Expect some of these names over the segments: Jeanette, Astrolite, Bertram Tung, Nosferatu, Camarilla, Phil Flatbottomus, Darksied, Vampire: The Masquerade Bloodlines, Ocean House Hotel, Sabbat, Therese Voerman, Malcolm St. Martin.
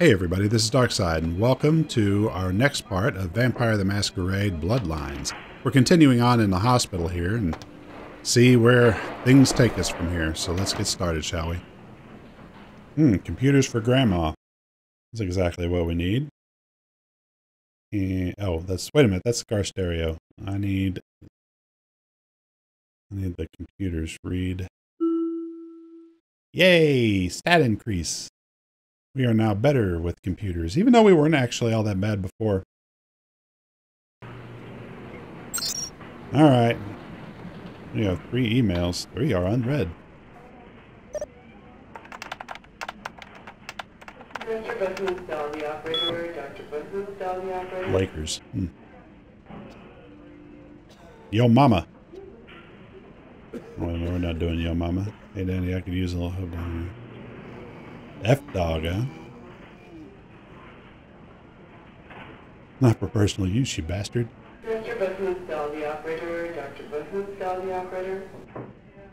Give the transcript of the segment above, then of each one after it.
Hey everybody, this is Darksied, and welcome to our next part of Vampire: The Masquerade Bloodlines. We're continuing on in the hospital here and see where things take us from here. So let's get started, shall we? Computers for Grandma. That's exactly what we need. And, oh, that's, wait a minute, that's the car stereo. I need the computers. Read. Yay! Stat increase. We are now better with computers, even though we weren't actually all that bad before. All right. We have 3 emails. 3 are unread. Mr. Benton, dial the operator. Dr. Benton, dial the operator. Lakers. Yo mama. Well, we're not doing yo mama. Hey, Danny, I could use a little help down here. F-Dog, huh? Not for personal use, you bastard. Mr. Business, dial the operator. Dr. Business, dial the operator.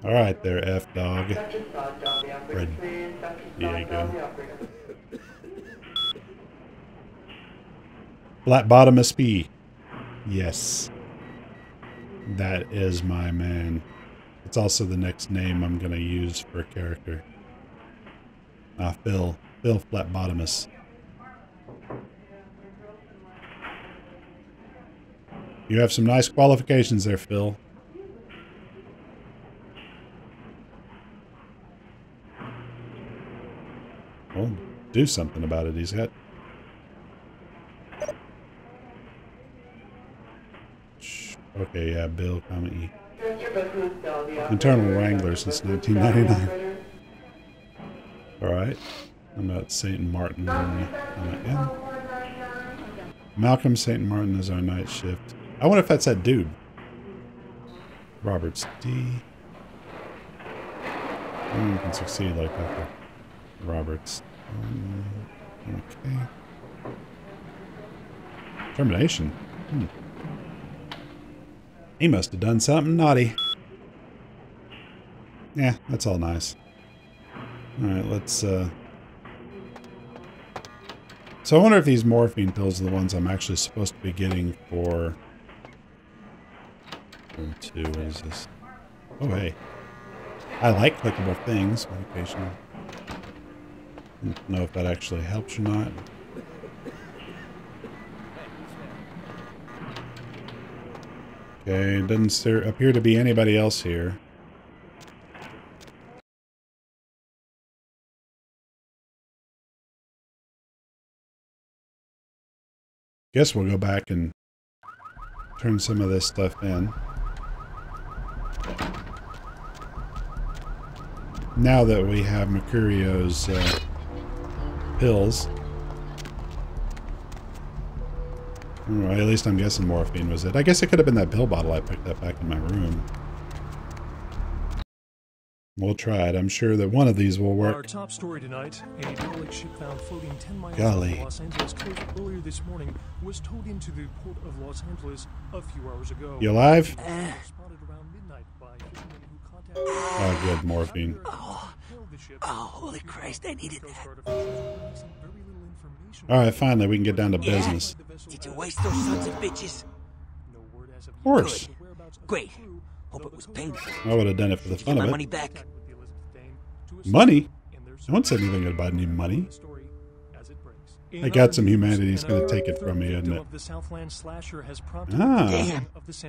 All right there, F-Dog. Dr. Sod, dial the operator, please. Dr. Sod, dial the operator. Flat Bottom SP. Yes. That is my man. It's also the next name I'm going to use for a character. Ah, Phil Flatbottomus. You have some nice qualifications there, Phil. Well, do something about it. He's got... Okay, yeah, Bill, comma E. Internal Wrangler since 1999. Alright, I'm at St. Martin. Malcolm St. Martin is our night shift. I wonder if that's that dude. Roberts D. You can succeed like that. Roberts. Okay. Termination. He must have done something naughty. Yeah, that's all nice. Alright, let's, So I wonder if these morphine pills are the ones I'm actually supposed to be getting for... Two, what is this? Oh, hey. I like clickable things. Medication. I don't know if that actually helps or not. Okay, doesn't there appear to be anybody else here. Guess we'll go back and turn some of this stuff in. Now that we have Mercurio's pills. Well, at least I'm guessing morphine was it. I guess it could have been that pill bottle I picked up back in my room. We'll try it. I'm sure that one of these will work. Our top story tonight, a derelict ship found floating 10 miles off Los Angeles coast earlier this morning was towed into the port of Los Angeles a few hours ago. You alive? Spotted around midnight by fishermen who contacted... Oh, good morphine. Oh, holy Christ, I needed that. Alright, finally, we can get down to business. Did you waste those sons of bitches? Of course. Great. Hope it was painful. I would have done it for the fun of it. Money back. Money? No one said anything about any money. I got some humanity. He's going to take it from me, isn't it? Ah.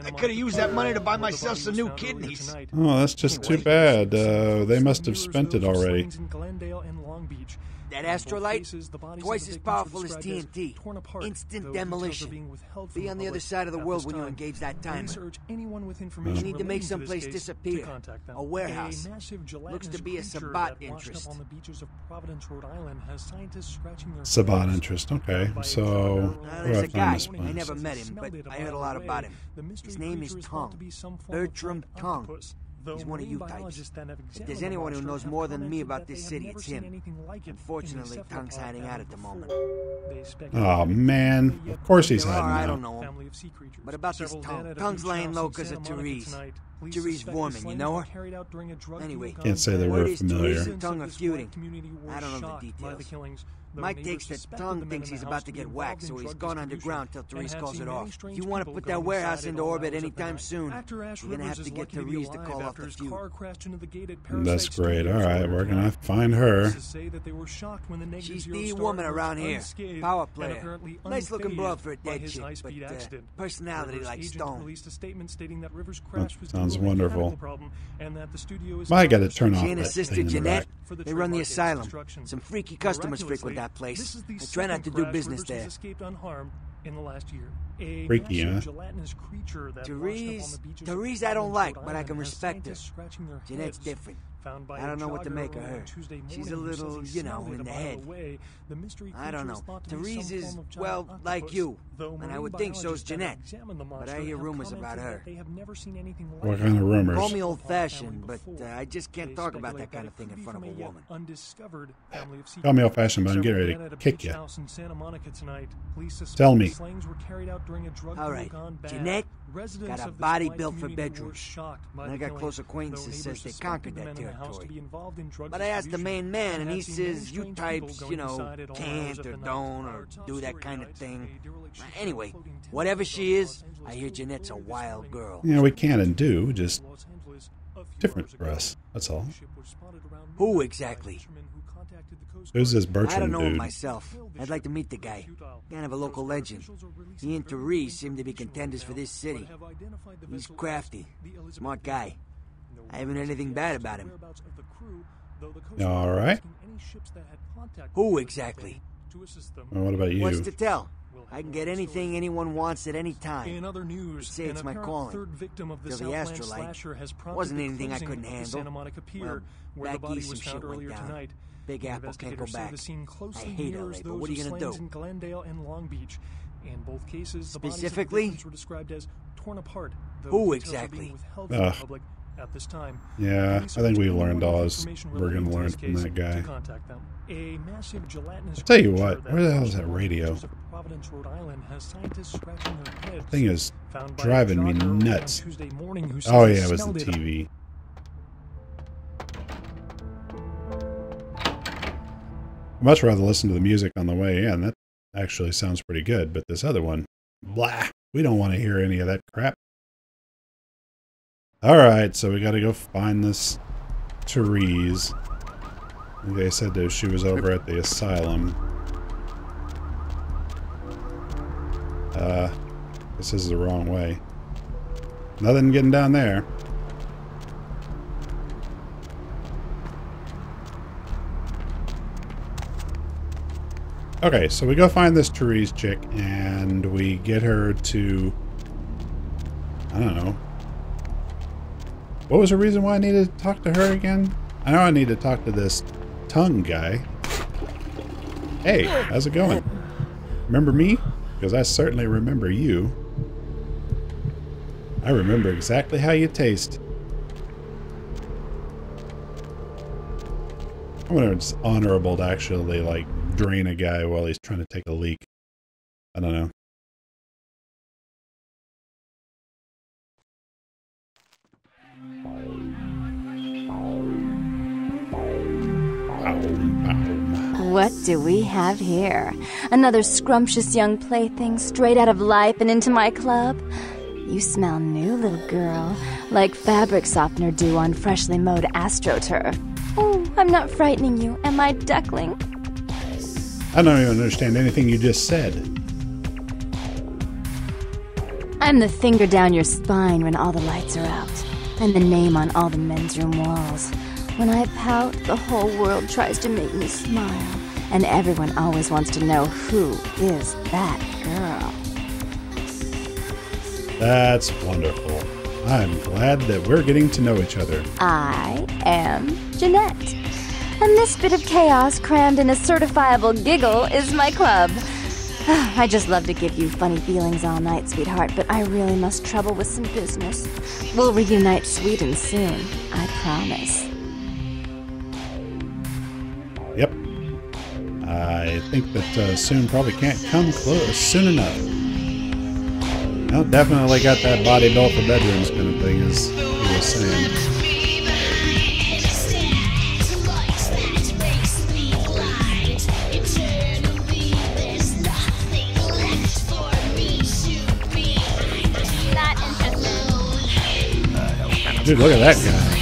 I could have used that money to buy myself some new kidneys. Oh, that's just too bad. They must have spent it already. That astrolite, twice as powerful as TNT. Instant demolition. Be on the other side of the world when you engage that timer. You need to make someplace disappear. A warehouse. Looks to be a Sabbat interest. Sabbat interest, okay. So, there's a guy. I never met him, but I heard a lot about him. His name is Tung. Bertram Tung. He's one of you types. If there's anyone who knows more than me about this city, it's him. Unfortunately, Tung's hiding out at the moment. Oh, man. Of course he's hiding out. I don't know him. But about this Tung. Tung's laying low because of Therese. Therese Voerman, you know her? Anyway, can't say they were familiar. Therese and Tung are feuding. I don't know the details. Mike takes that Tung thinks he's about to get whacked, so he's gone underground till Therese calls it off. If you want to put that warehouse into orbit anytime soon, you're going to have to get Therese to call off the feud. That's great. All right, we're going to find her. She's the woman around here. Power player. Nice-looking blood for a dead chick, but personality like stone. That sounds wonderful. I got to turn off that sister Jeanette. They run the asylum. Some freaky customers frequent that place. I try not to do business there. In the last year. A freaky, huh? Therese I don't like, but I can respect her. Jeanette's different. I don't know what to make of her. She's a little, you know, in the head. I don't know. Therese is, well, like you. And I would think so's Jeanette. But I hear rumors about her. What kind of rumors? Call me old-fashioned, but I just can't talk about that kind of thing in front of a woman. Call me old-fashioned, but I'm getting ready to kick you. Tell me. All right, Jeanette got a body built for bedrooms. And I got close acquaintances says they conquered that territory. But I asked the main man, and he says you types, you know, can't or don't or do that kind of thing. Anyway, whatever she is, I hear Jeanette's a wild girl. You know, we can and do, just different for us. That's all. Who exactly? Who's this Bertram dude? I don't know him myself. I'd like to meet the guy. Kind of a local legend. He and Therese seem to be contenders for this city. He's crafty, smart guy. I haven't heard anything bad about him. All right. Who exactly? Well, what about you? What's to tell? I can get anything anyone wants at any time. In other news, say it's my calling. The Astrolite wasn't anything I couldn't handle. Well, back east some shit went down. Big Apple can't go back. I hate LA, but what are you going to do? Glendale and Long Beach. In both cases, the specifically? Were described as torn apart, who exactly? At this time. Yeah, I think we learned all we're going to learn from that guy. I'll tell you what, where the hell is that radio? That thing is driving me nuts. Oh yeah, it was the TV. I'd much rather listen to the music on the way in. That actually sounds pretty good, but this other one, blah, we don't want to hear any of that crap. Alright, so we gotta go find this Therese. They said that she was over at the asylum. This is the wrong way. Nothing getting down there. Okay, so we go find this Therese chick and we get her to... I don't know. What was the reason why I needed to talk to her again? I know I need to talk to this Tung guy. Hey, how's it going? Remember me? Because I certainly remember you. I remember exactly how you taste. I wonder if it's honorable to actually, like, drain a guy while he's trying to take a leak. I don't know. What do we have here? Another scrumptious young plaything straight out of life and into my club? You smell new, little girl, like fabric softener dew on freshly mowed astroturf. Oh, I'm not frightening you, am I, duckling? I don't even understand anything you just said. I'm the finger down your spine when all the lights are out, and the name on all the men's room walls. When I pout, the whole world tries to make me smile, and everyone always wants to know who is that girl. That's wonderful. I'm glad that we're getting to know each other. I am Jeanette, and this bit of chaos crammed in a certifiable giggle is my club. I just love to give you funny feelings all night, sweetheart, but I really must trouble with some business. We'll reunite sweet and soon, I promise. Yep. I think that soon probably can't come close soon enough. Well, definitely got that body built for bedrooms kind of thing, as he was saying. Dude, look at that guy.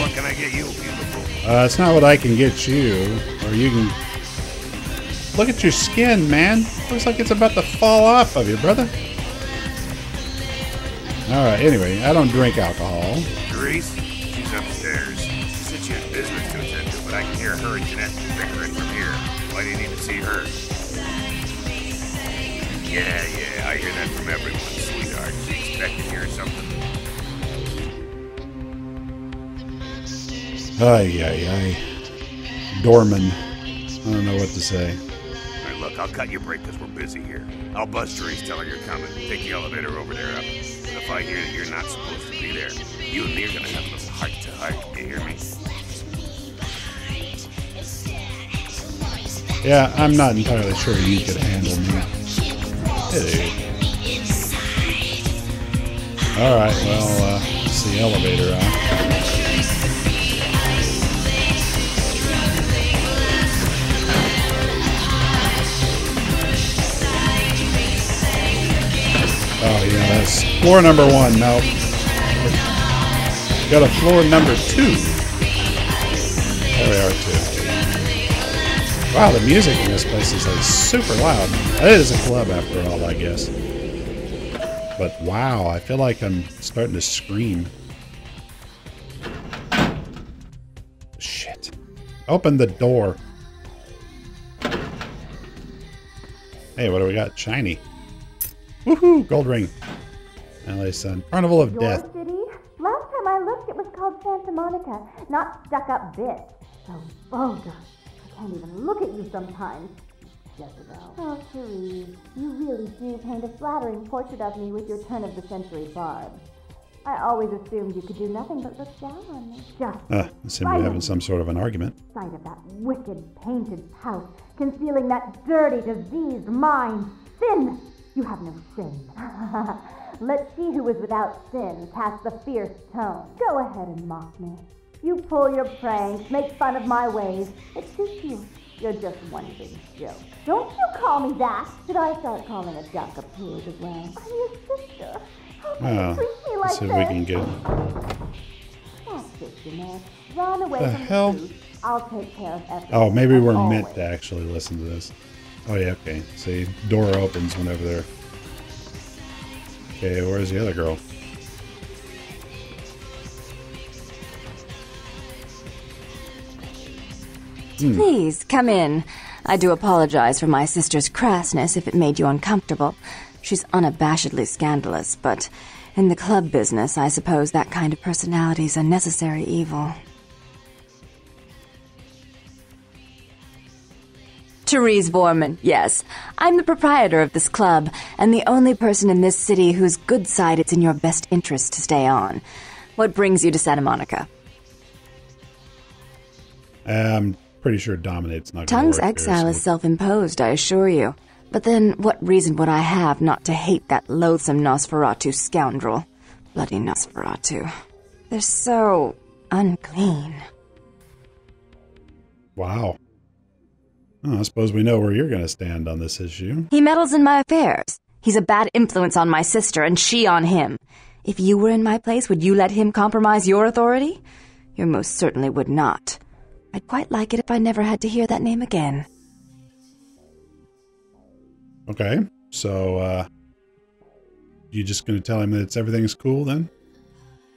What can I get you, beautiful? It's not what I can get you. Or you can... Look at your skin, man. Looks like it's about to fall off of you, brother. Alright, anyway, I don't drink alcohol. Therese? She's upstairs. She said she had business to attend to, but I can hear her and Jeanette bickering from here. Why do you need to see her? Yeah, I hear that from everyone, sweetheart. She expected to hear something. Ay. Dorman. I don't know what to say. Alright, look, I'll cut your break because we're busy here. I'll buzz Therese, tell her you're coming. Take the elevator over there up. If I hear that you're not supposed to be there, you and me are gonna have a little heart to heart. You hear me? Yeah, I'm not entirely sure you could handle me. Hey. Alright, well, it's the elevator out. Oh yeah, that's floor number one. Nope. Got a floor number two. There we are, too. Wow, the music in this place is like super loud. It is a club after all, I guess. But wow, I feel like I'm starting to scream. Shit. Open the door. Hey, what do we got? Shiny. Woohoo! Gold ring. LA Sun. Carnival of Death. City? Last time I looked, it was called Santa Monica, not stuck-up bitch. So vulgar. I can't even look at you sometimes. Jezebel. Oh, Therese, you really do paint a flattering portrait of me with your turn-of-the-century barb. I always assumed you could do nothing but look down on me. Just. It seemed to be having some sort of an argument. Sight of that wicked painted house, concealing that dirty, diseased mind. Sin. You have no sin. Let she who is without sin cast the fierce tone. Go ahead and mock me. You pull your pranks, make fun of my ways. It suits you. You're just one big joke. Don't you call me that. Should I start calling a duck a pig as well? I'm your sister. How can you treat me like this? Let's see if we can get him. That's it, Jeanette. Run away from the hell? I'll take care of everything. Oh, maybe we're always meant to actually listen to this. Oh yeah, okay. See, door opens whenever they're... Okay, where's the other girl? Please, come in. I do apologize for my sister's crassness if it made you uncomfortable. She's unabashedly scandalous, but in the club business, I suppose that kind of personality's a necessary evil. Therese Voerman, yes. I'm the proprietor of this club, and the only person in this city whose good side it's in your best interest to stay on. What brings you to Santa Monica? I'm pretty sure dominate's not going to work. Tung's exile is self-imposed, I assure you. But then, what reason would I have not to hate that loathsome Nosferatu scoundrel? Bloody Nosferatu. They're so... unclean. Wow. Oh, I suppose we know where you're going to stand on this issue. He meddles in my affairs. He's a bad influence on my sister, and she on him. If you were in my place, would you let him compromise your authority? You most certainly would not. I'd quite like it if I never had to hear that name again. Okay, so, you just going to tell him that everything's cool, then?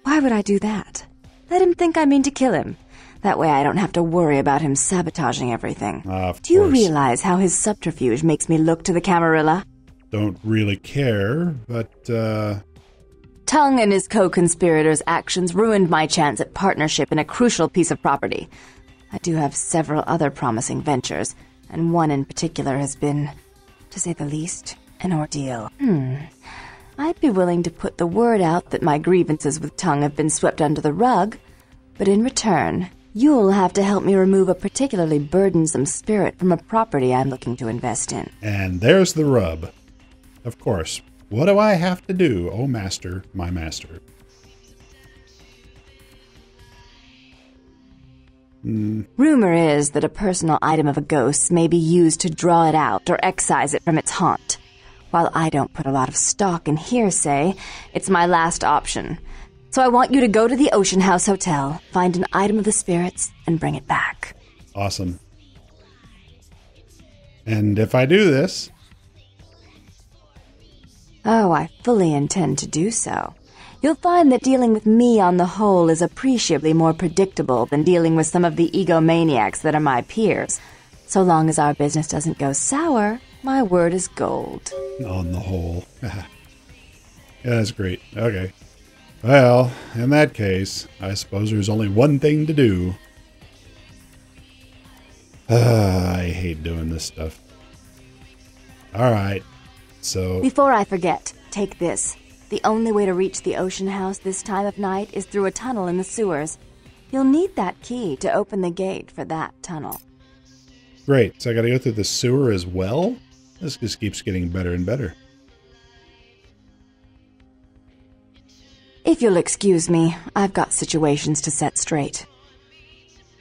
Why would I do that? Let him think I mean to kill him. That way I don't have to worry about him sabotaging everything. Do you realize how his subterfuge makes me look to the Camarilla? Don't really care, but, Tung and his co-conspirators' actions ruined my chance at partnership in a crucial piece of property. I do have several other promising ventures, and one in particular has been, to say the least, an ordeal. I'd be willing to put the word out that my grievances with Tung have been swept under the rug, but in return... You'll have to help me remove a particularly burdensome spirit from a property I'm looking to invest in. And there's the rub. Of course. What do I have to do, oh master, my master? Rumor is that a personal item of a ghost may be used to draw it out or excise it from its haunt. While I don't put a lot of stock in hearsay, it's my last option. So I want you to go to the Ocean House Hotel, find an item of the spirits, and bring it back. Awesome. And if I do this... Oh, I fully intend to do so. You'll find that dealing with me on the whole is appreciably more predictable than dealing with some of the egomaniacs that are my peers. So long as our business doesn't go sour, my word is gold. On the whole. Yeah, that's great. Okay. Well, in that case, I suppose there's only one thing to do. I hate doing this stuff. All right. So before I forget, take this. The only way to reach the Ocean House this time of night is through a tunnel in the sewers. You'll need that key to open the gate for that tunnel. Great. So I gotta go through the sewer as well? This just keeps getting better and better. If you'll excuse me, I've got situations to set straight.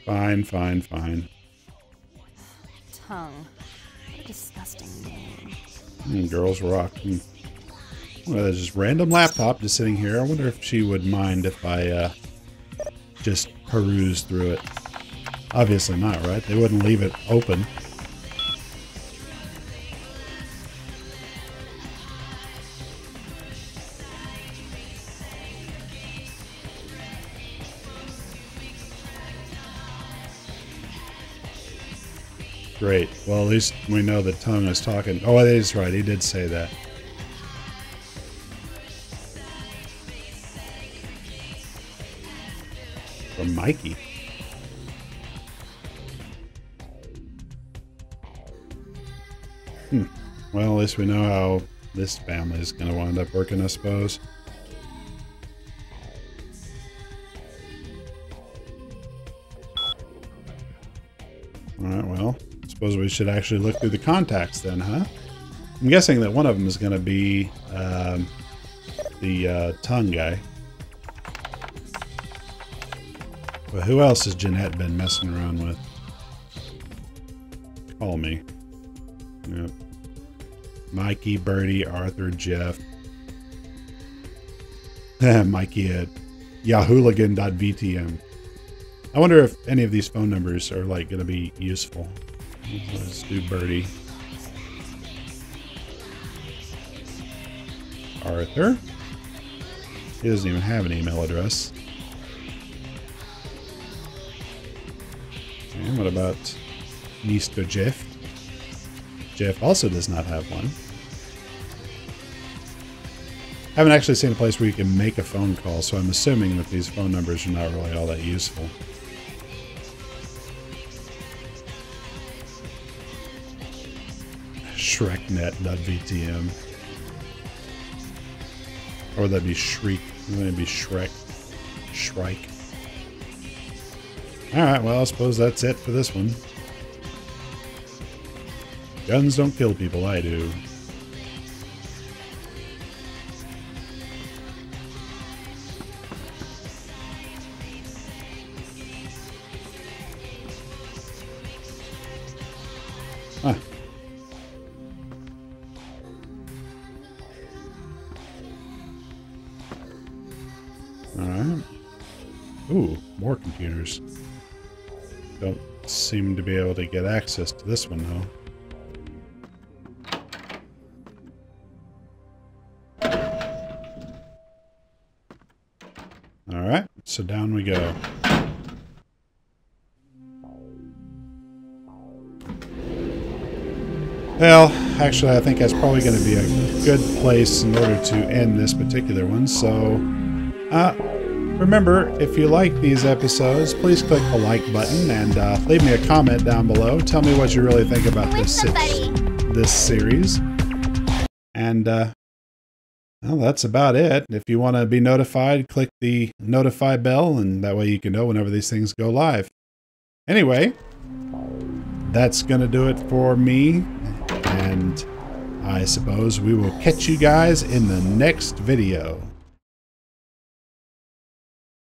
Fine, fine, fine. Tongue. What a disgusting name. Girls Rock. Well, there's this random laptop just sitting here. I wonder if she would mind if I just peruse through it. Obviously not, right? They wouldn't leave it open. Great. Well, at least we know that Tung is talking. Oh, that is right. He did say that. From Mikey. Well, at least we know how this family is going to wind up working, I suppose. All right, well... I suppose we should actually look through the contacts then, huh? I'm guessing that one of them is going to be the Tung guy. But who else has Jeanette been messing around with? Call me. Yep. Mikey, Birdie, Arthur, Jeff. Mikey at yahooligan.vtm. I wonder if any of these phone numbers are like going to be useful. Let's do Birdie. Arthur? He doesn't even have an email address. And what about Mr. Jeff? Jeff also does not have one. I haven't actually seen a place where you can make a phone call, so I'm assuming that these phone numbers are not really all that useful. Shreknet.vtm. Or would that be Shriek? That'd be Shrek. Shrike. Alright, well, I suppose that's it for this one. Guns don't kill people, I do. Huh. Alright. Ooh, more computers. Don't seem to be able to get access to this one, though. Alright, so down we go. Well, actually, I think that's probably going to be a good place in order to end this particular one, so... remember, if you like these episodes, please click the like button and leave me a comment down below. Tell me what you really think about this series. And well, that's about it. If you want to be notified, click the notify bell, and that way you can know whenever these things go live. Anyway, that's going to do it for me, and I suppose we will catch you guys in the next video.